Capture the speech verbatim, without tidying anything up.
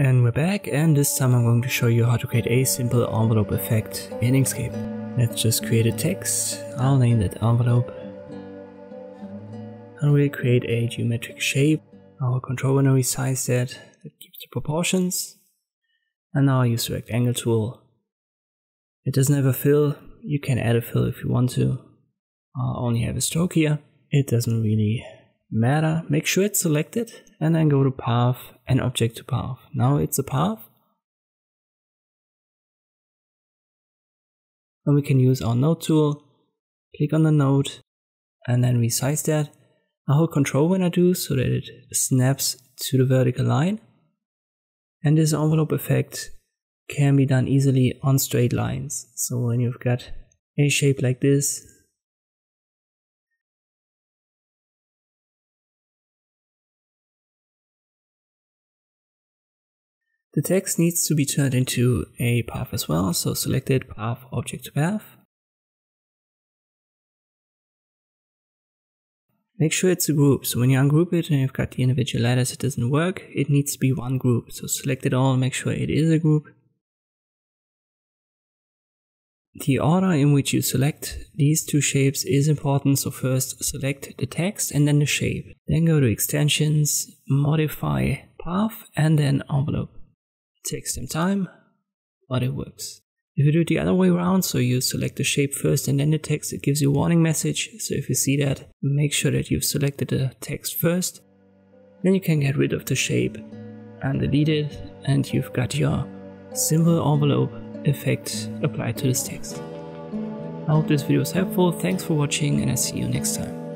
And we're back, and this time I'm going to show you how to create a simple envelope effect in Inkscape. Let's just create a text. I'll name that envelope. And we'll create a geometric shape. Our controller now resize that. It keeps the proportions. And now I use the rectangle tool. It doesn't have a fill. You can add a fill if you want to. I only have a stroke here. It doesn't really matter. Make sure it's selected and then go to path and object to path. Now it's a path. And we can use our node tool. Click on the node and then resize that. I hold control when I do so that it snaps to the vertical line. And this envelope effect can be done easily on straight lines. So when you've got a shape like this, the text needs to be turned into a path as well, so select it, path, object to path. Make sure it's a group, so when you ungroup it and you've got the individual letters, it doesn't work, it needs to be one group. So select it all, make sure it is a group. The order in which you select these two shapes is important, so first select the text and then the shape. Then go to extensions, modify path and then envelope. Takes some time, but it works. If you do it the other way around, so you select the shape first and then the text, it gives you a warning message. So if you see that, make sure that you've selected the text first. Then you can get rid of the shape and delete it, and you've got your simple envelope effect applied to this text. I hope this video is helpful. Thanks for watching, and I see you next time.